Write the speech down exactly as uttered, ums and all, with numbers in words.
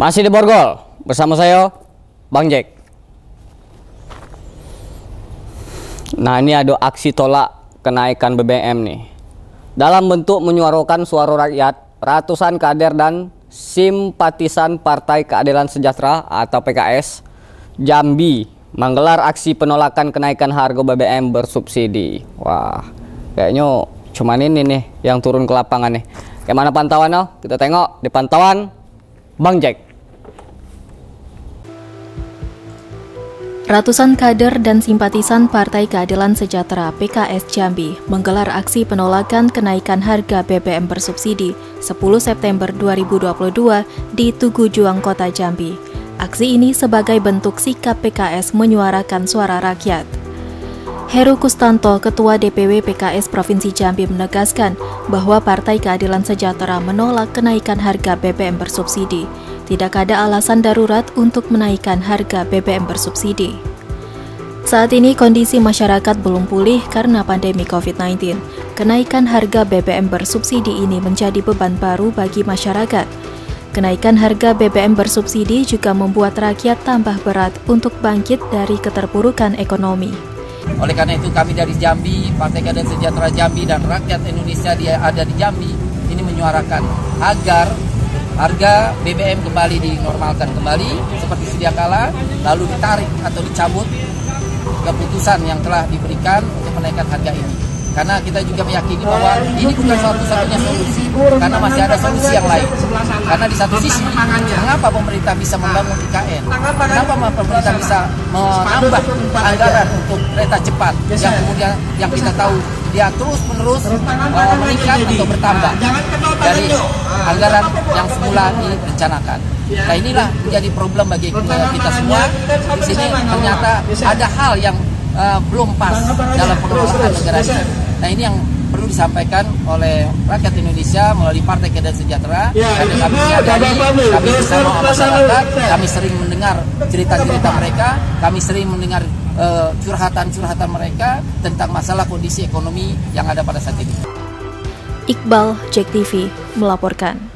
Masih di Borgol bersama saya Bang Jack. Nah, ini ada aksi tolak kenaikan B B M nih. Dalam bentuk menyuarakan suara rakyat, ratusan kader dan simpatisan Partai Keadilan Sejahtera atau P K S Jambi menggelar aksi penolakan kenaikan harga B B M bersubsidi. Wah, kayaknya cuman ini nih yang turun ke lapangan nih. Kayak mana pantauannya? Kita tengok di pantauan Bang Jack. Ratusan kader dan simpatisan Partai Keadilan Sejahtera P K S Jambi menggelar aksi penolakan kenaikan harga B B M bersubsidi sepuluh September dua ribu dua puluh dua di Tugu Juang, Kota Jambi. Aksi ini sebagai bentuk sikap P K S menyuarakan suara rakyat. Heru Kustanto, Ketua D P W P K S Provinsi Jambi, menegaskan bahwa Partai Keadilan Sejahtera menolak kenaikan harga B B M bersubsidi. Tidak ada alasan darurat untuk menaikkan harga B B M bersubsidi. Saat ini kondisi masyarakat belum pulih karena pandemi COVID sembilan belas. Kenaikan harga B B M bersubsidi ini menjadi beban baru bagi masyarakat. Kenaikan harga B B M bersubsidi juga membuat rakyat tambah berat untuk bangkit dari keterpurukan ekonomi. Oleh karena itu kami dari Jambi, Partai Keadilan Sejahtera Jambi dan rakyat Indonesia dia ada di Jambi ini menyuarakan agar harga B B M kembali dinormalkan kembali seperti sedia kala, lalu ditarik atau dicabut keputusan yang telah diberikan untuk menaikkan harga ini. Karena kita juga meyakini bahwa ini bukan satu-satunya solusi, karena masih ada solusi yang lain. Karena di satu sisi, mengapa pemerintah bisa membangun I K N? Kenapa pemerintah bisa menambah anggaran untuk kereta cepat yang kemudian yang kita tahu dia terus-menerus uh, meningkat atau bertambah dari anggaran yang semula direncanakan. Nah, inilah menjadi problem bagi kita semua. Di sini ternyata ada hal yang Uh, belum pas dalam pengelolaan negara ini. Nah, ini yang perlu disampaikan oleh rakyat Indonesia melalui Partai Keadilan Sejahtera. Karena kami menyadari, kami bersama masyarakat, kami sering mendengar cerita-cerita mereka, kami sering mendengar curhatan-curhatan uh, mereka tentang masalah kondisi ekonomi yang ada pada saat ini. Iqbal, JAK T V melaporkan.